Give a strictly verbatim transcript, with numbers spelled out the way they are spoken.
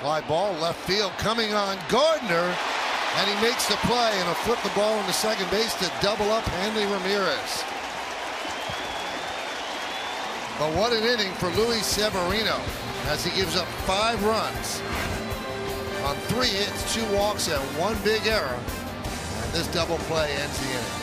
Fly ball left field coming on Gardner, and he makes the play, and he'll flip the ball into second base to double up Hanley Ramirez. But what an inning for Luis Severino as he gives up five runs on three hits, two walks, and one big error. And this double play ends the inning.